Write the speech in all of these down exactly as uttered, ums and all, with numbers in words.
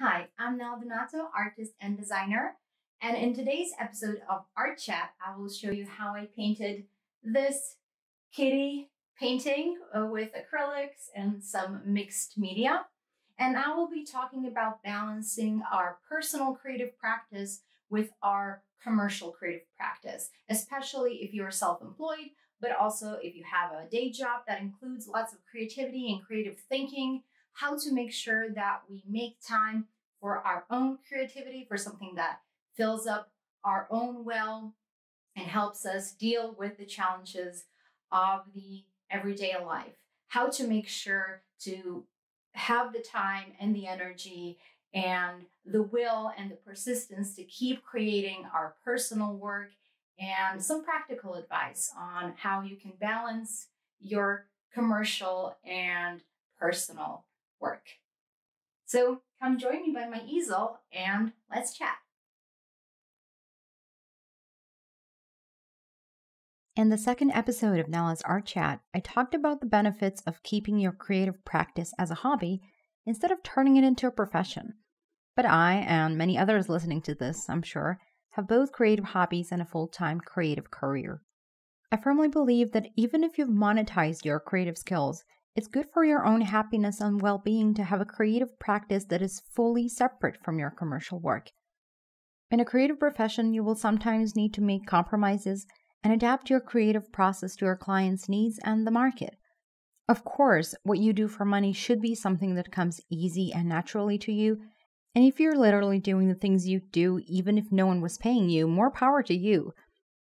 Hi, I'm Nela Dunato, artist and designer, and in today's episode of Art Chat, I will show you how I painted this kitty painting with acrylics and some mixed media. And I will be talking about balancing our personal creative practice with our commercial creative practice, especially if you're self-employed, but also if you have a day job that includes lots of creativity and creative thinking, how to make sure that we make time for our own creativity, for something that fills up our own well and helps us deal with the challenges of the everyday life, how to make sure to have the time and the energy and the will and the persistence to keep creating our personal work, and some practical advice on how you can balance your commercial and personal work. So come join me by my easel and let's chat. In the second episode of Nela's Art Chat, I talked about the benefits of keeping your creative practice as a hobby instead of turning it into a profession. But I, and many others listening to this, I'm sure, have both creative hobbies and a full-time creative career. I firmly believe that even if you've monetized your creative skills, it's good for your own happiness and well-being to have a creative practice that is fully separate from your commercial work. In a creative profession, you will sometimes need to make compromises and adapt your creative process to your clients' needs and the market. Of course, what you do for money should be something that comes easy and naturally to you, and if you're literally doing the things you do even if no one was paying you, more power to you.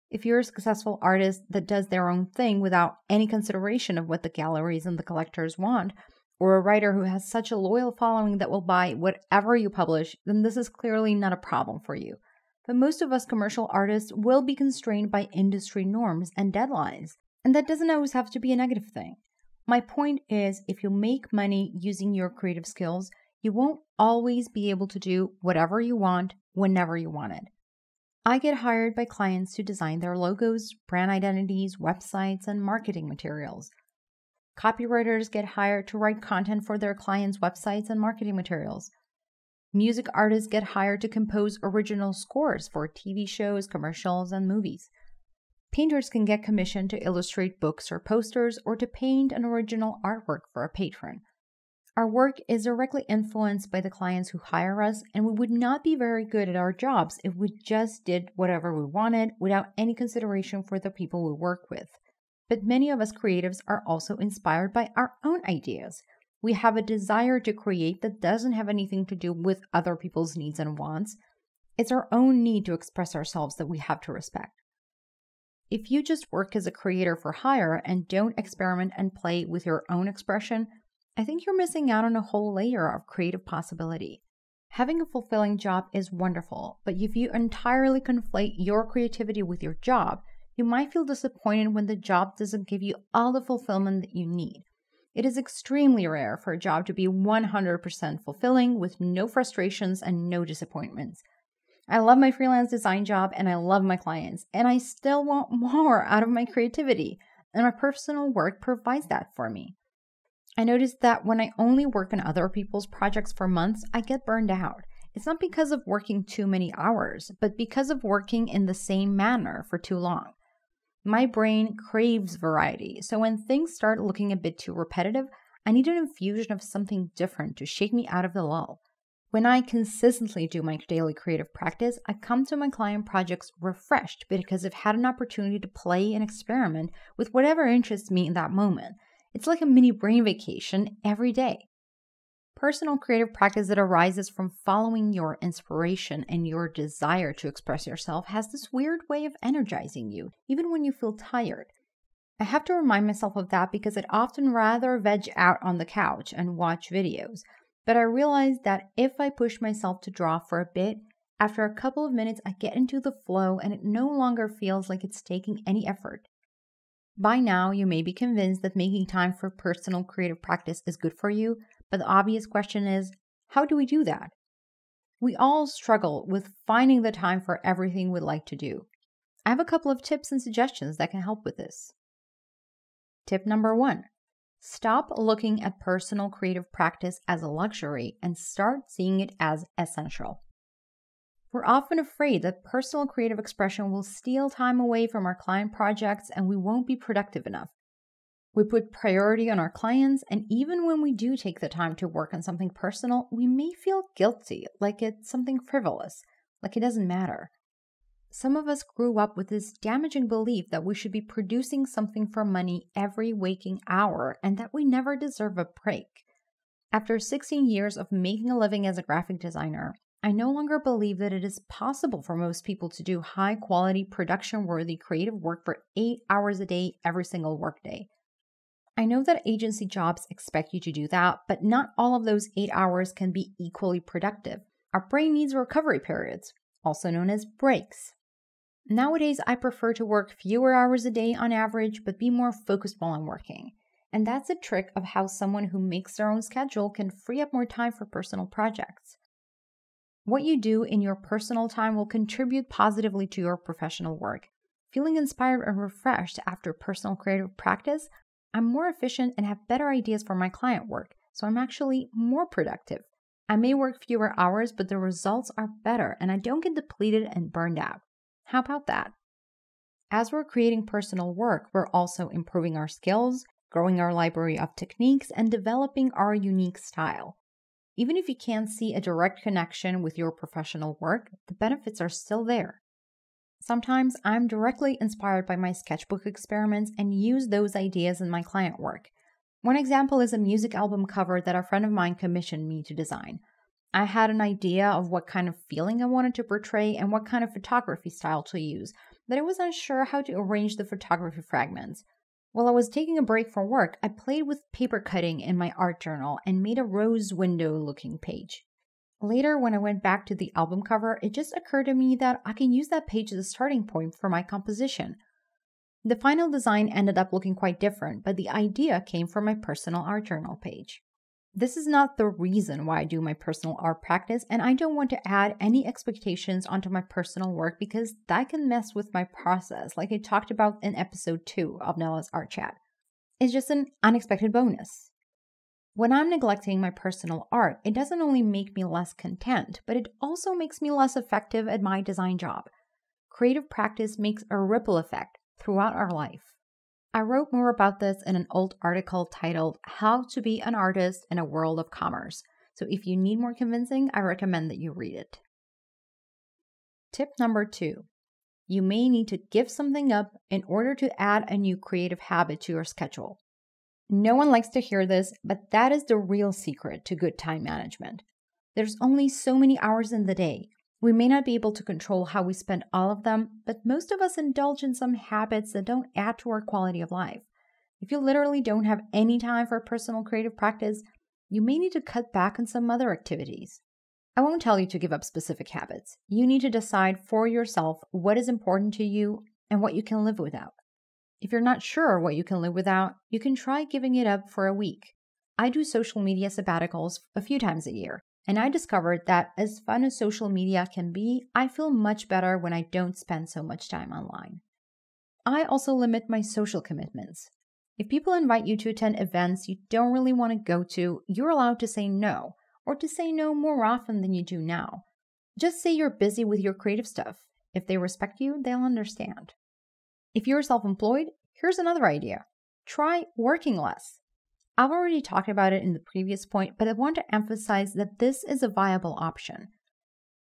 If you're a successful artist that does their own thing without any consideration of what the galleries and the collectors want, or a writer who has such a loyal following that will buy whatever you publish, then this is clearly not a problem for you. But most of us commercial artists will be constrained by industry norms and deadlines, and that doesn't always have to be a negative thing. My point is, if you make money using your creative skills, you won't always be able to do whatever you want, whenever you want it. I get hired by clients to design their logos, brand identities, websites, and marketing materials. Copywriters get hired to write content for their clients' websites and marketing materials. Music artists get hired to compose original scores for T V shows, commercials, and movies. Painters can get commissioned to illustrate books or posters, or to paint an original artwork for a patron. Our work is directly influenced by the clients who hire us, and we would not be very good at our jobs if we just did whatever we wanted without any consideration for the people we work with. But many of us creatives are also inspired by our own ideas. We have a desire to create that doesn't have anything to do with other people's needs and wants. It's our own need to express ourselves that we have to respect. If you just work as a creator for hire and don't experiment and play with your own expression, I think you're missing out on a whole layer of creative possibility. Having a fulfilling job is wonderful, but if you entirely conflate your creativity with your job, you might feel disappointed when the job doesn't give you all the fulfillment that you need. It is extremely rare for a job to be one hundred percent fulfilling with no frustrations and no disappointments. I love my freelance design job and I love my clients, and I still want more out of my creativity, and my personal work provides that for me. I noticed that when I only work on other people's projects for months, I get burned out. It's not because of working too many hours, but because of working in the same manner for too long. My brain craves variety, so when things start looking a bit too repetitive, I need an infusion of something different to shake me out of the lull. When I consistently do my daily creative practice, I come to my client projects refreshed because I've had an opportunity to play and experiment with whatever interests me in that moment. It's like a mini brain vacation every day. Personal creative practice that arises from following your inspiration and your desire to express yourself has this weird way of energizing you, even when you feel tired. I have to remind myself of that because I'd often rather veg out on the couch and watch videos, but I realize that if I push myself to draw for a bit, after a couple of minutes I get into the flow and it no longer feels like it's taking any effort. By now, you may be convinced that making time for personal creative practice is good for you, but the obvious question is, how do we do that? We all struggle with finding the time for everything we'd like to do. I have a couple of tips and suggestions that can help with this. Tip number one, Stop looking at personal creative practice as a luxury and start seeing it as essential. We're often afraid that personal creative expression will steal time away from our client projects and we won't be productive enough. We put priority on our clients, and even when we do take the time to work on something personal, we may feel guilty, like it's something frivolous, like it doesn't matter. Some of us grew up with this damaging belief that we should be producing something for money every waking hour and that we never deserve a break. After sixteen years of making a living as a graphic designer, I no longer believe that it is possible for most people to do high-quality, production-worthy creative work for eight hours a day every single workday. I know that agency jobs expect you to do that, but not all of those eight hours can be equally productive. Our brain needs recovery periods, also known as breaks. Nowadays, I prefer to work fewer hours a day on average, but be more focused while I'm working. And that's a trick of how someone who makes their own schedule can free up more time for personal projects. What you do in your personal time will contribute positively to your professional work. Feeling inspired and refreshed after personal creative practice, I'm more efficient and have better ideas for my client work, so I'm actually more productive. I may work fewer hours, but the results are better and I don't get depleted and burned out. How about that? As we're creating personal work, we're also improving our skills, growing our library of techniques, and developing our unique style. Even if you can't see a direct connection with your professional work, the benefits are still there. Sometimes I'm directly inspired by my sketchbook experiments and use those ideas in my client work. One example is a music album cover that a friend of mine commissioned me to design. I had an idea of what kind of feeling I wanted to portray and what kind of photography style to use, but I was unsure how to arrange the photography fragments. While I was taking a break from work, I played with paper cutting in my art journal and made a rose window-looking page. Later, when I went back to the album cover, it just occurred to me that I can use that page as a starting point for my composition. The final design ended up looking quite different, but the idea came from my personal art journal page. This is not the reason why I do my personal art practice, and I don't want to add any expectations onto my personal work because that can mess with my process, like I talked about in episode two of Nela's Art Chat. It's just an unexpected bonus. When I'm neglecting my personal art, it doesn't only make me less content, but it also makes me less effective at my design job. Creative practice makes a ripple effect throughout our life. I wrote more about this in an old article titled How to Be an Artist in a World of Commerce, so if you need more convincing, I recommend that you read it. Tip number two, you may need to give something up in order to add a new creative habit to your schedule. No one likes to hear this, but that is the real secret to good time management. There's only so many hours in the day. We may not be able to control how we spend all of them, but most of us indulge in some habits that don't add to our quality of life. If you literally don't have any time for personal creative practice, you may need to cut back on some other activities. I won't tell you to give up specific habits. You need to decide for yourself what is important to you and what you can live without. If you're not sure what you can live without, you can try giving it up for a week. I do social media sabbaticals a few times a year. And I discovered that as fun as social media can be, I feel much better when I don't spend so much time online. I also limit my social commitments. If people invite you to attend events you don't really want to go to, you're allowed to say no, or to say no more often than you do now. Just say you're busy with your creative stuff. If they respect you, they'll understand. If you're self-employed, here's another idea. Try working less. I've already talked about it in the previous point, but I want to emphasize that this is a viable option.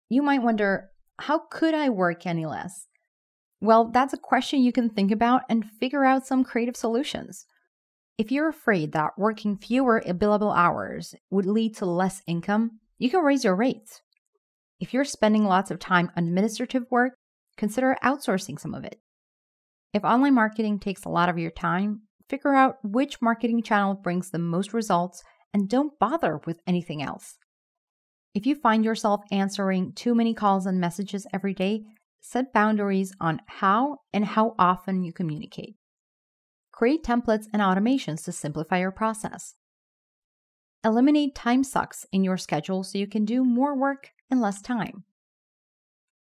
You might wonder, how could I work any less? Well, that's a question you can think about and figure out some creative solutions. If you're afraid that working fewer billable hours would lead to less income, you can raise your rates. If you're spending lots of time on administrative work, consider outsourcing some of it. If online marketing takes a lot of your time, figure out which marketing channel brings the most results and don't bother with anything else. If you find yourself answering too many calls and messages every day, set boundaries on how and how often you communicate. Create templates and automations to simplify your process. Eliminate time sucks in your schedule so you can do more work in less time.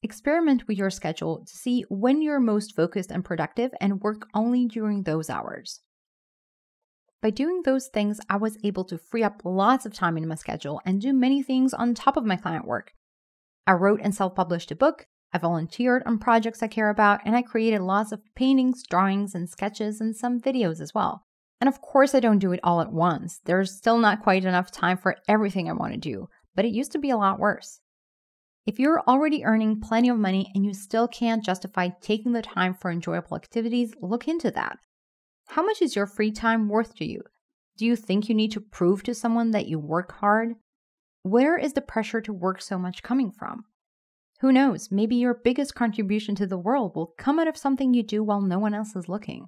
Experiment with your schedule to see when you're most focused and productive and work only during those hours. By doing those things, I was able to free up lots of time in my schedule and do many things on top of my client work. I wrote and self-published a book, I volunteered on projects I care about, and I created lots of paintings, drawings, and sketches, and some videos as well. And of course, I don't do it all at once. There's still not quite enough time for everything I want to do, but it used to be a lot worse. If you're already earning plenty of money and you still can't justify taking the time for enjoyable activities, look into that. How much is your free time worth to you? Do you think you need to prove to someone that you work hard? Where is the pressure to work so much coming from? Who knows, maybe your biggest contribution to the world will come out of something you do while no one else is looking.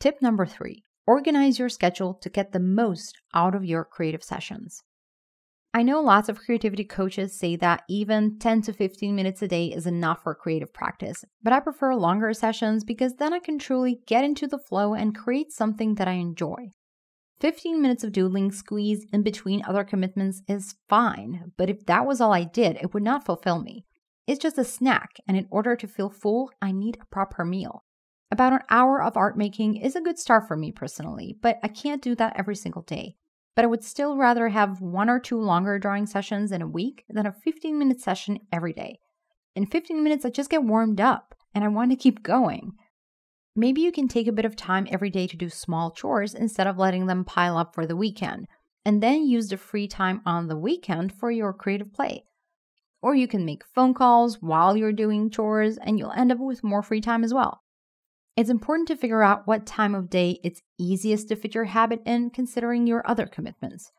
Tip number three, organize your schedule to get the most out of your creative sessions. I know lots of creativity coaches say that even ten to fifteen minutes a day is enough for creative practice, but I prefer longer sessions because then I can truly get into the flow and create something that I enjoy. fifteen minutes of doodling squeezed in between other commitments is fine, but if that was all I did, it would not fulfill me. It's just a snack, and in order to feel full, I need a proper meal. About an hour of art making is a good start for me personally, but I can't do that every single day. But I would still rather have one or two longer drawing sessions in a week than a fifteen minute session every day. In fifteen minutes, I just get warmed up and I want to keep going. Maybe you can take a bit of time every day to do small chores instead of letting them pile up for the weekend, and then use the free time on the weekend for your creative play. Or you can make phone calls while you're doing chores and you'll end up with more free time as well. It's important to figure out what time of day it's easiest to fit your habit in, considering your other commitments.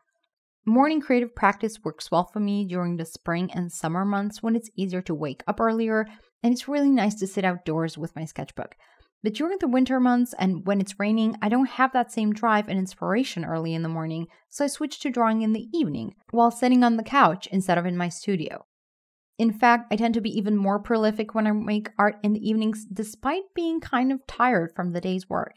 Morning creative practice works well for me during the spring and summer months when it's easier to wake up earlier and it's really nice to sit outdoors with my sketchbook. But during the winter months and when it's raining, I don't have that same drive and inspiration early in the morning, so I switch to drawing in the evening while sitting on the couch instead of in my studio. In fact, I tend to be even more prolific when I make art in the evenings despite being kind of tired from the day's work.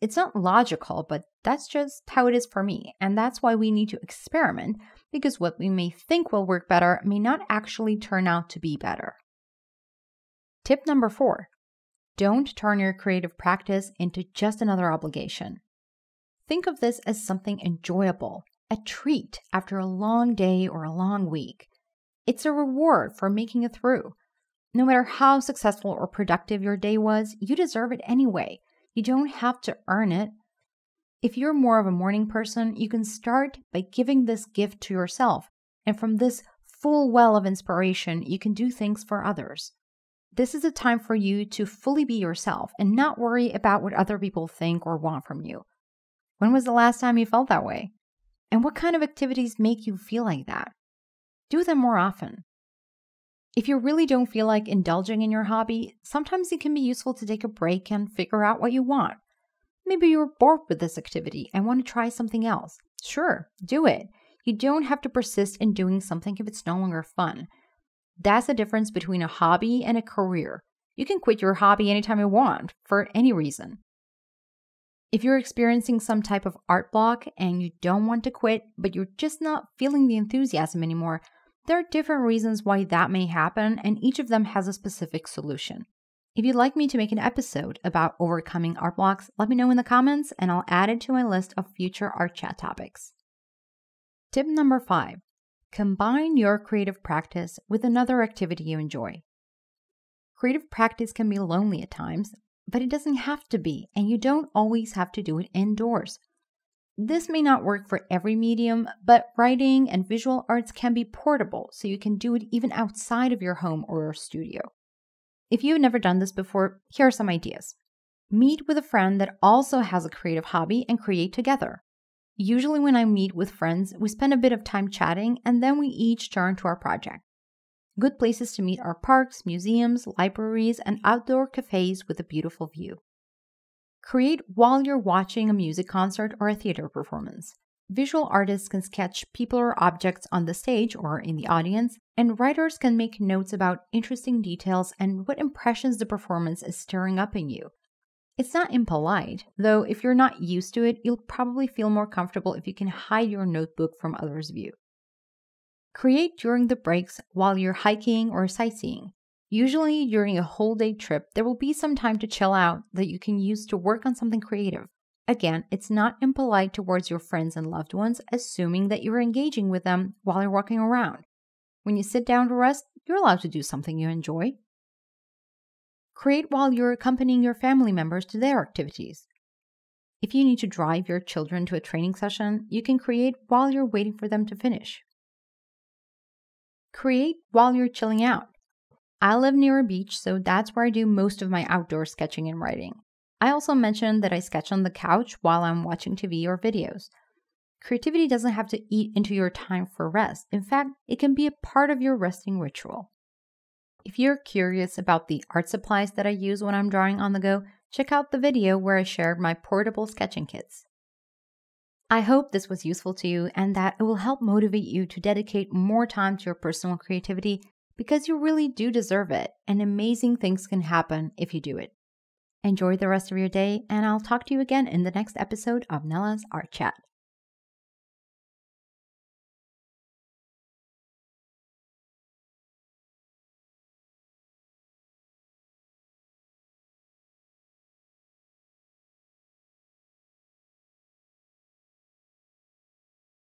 It's not logical, but that's just how it is for me, and that's why we need to experiment, because what we may think will work better may not actually turn out to be better. Tip number four, don't turn your creative practice into just another obligation. Think of this as something enjoyable, a treat after a long day or a long week. It's a reward for making it through. No matter how successful or productive your day was, you deserve it anyway. You don't have to earn it. If you're more of a morning person, you can start by giving this gift to yourself. And from this full well of inspiration, you can do things for others. This is a time for you to fully be yourself and not worry about what other people think or want from you. When was the last time you felt that way? And what kind of activities make you feel like that? Do them more often. If you really don't feel like indulging in your hobby, sometimes it can be useful to take a break and figure out what you want. Maybe you're bored with this activity and want to try something else. Sure, do it. You don't have to persist in doing something if it's no longer fun. That's the difference between a hobby and a career. You can quit your hobby anytime you want, for any reason. If you're experiencing some type of art block and you don't want to quit, but you're just not feeling the enthusiasm anymore, there are different reasons why that may happen, and each of them has a specific solution. If you'd like me to make an episode about overcoming art blocks, let me know in the comments and I'll add it to my list of future art chat topics. Tip number five, combine your creative practice with another activity you enjoy. Creative practice can be lonely at times, but it doesn't have to be, and you don't always have to do it indoors. This may not work for every medium, but writing and visual arts can be portable, so you can do it even outside of your home or your studio. If you've never done this before, here are some ideas. Meet with a friend that also has a creative hobby and create together. Usually when I meet with friends, we spend a bit of time chatting, and then we each turn to our project. Good places to meet are parks, museums, libraries, and outdoor cafes with a beautiful view. Create while you're watching a music concert or a theater performance. Visual artists can sketch people or objects on the stage or in the audience, and writers can make notes about interesting details and what impressions the performance is stirring up in you. It's not impolite, though if you're not used to it, you'll probably feel more comfortable if you can hide your notebook from others' view. Create during the breaks while you're hiking or sightseeing. Usually during a whole day trip, there will be some time to chill out that you can use to work on something creative. I Again, it's not impolite towards your friends and loved ones, assuming that you're engaging with them while you're walking around. When you sit down to rest, you're allowed to do something you enjoy. Create while you're accompanying your family members to their activities. If you need to drive your children to a training session, you can create while you're waiting for them to finish. Create while you're chilling out. I live near a beach, so that's where I do most of my outdoor sketching and writing. I also mentioned that I sketch on the couch while I'm watching T V or videos. Creativity doesn't have to eat into your time for rest. In fact, it can be a part of your resting ritual. If you're curious about the art supplies that I use when I'm drawing on the go, check out the video where I shared my portable sketching kits. I hope this was useful to you and that it will help motivate you to dedicate more time to your personal creativity, because you really do deserve it, and amazing things can happen if you do it. Enjoy the rest of your day, and I'll talk to you again in the next episode of Nela's Art Chat.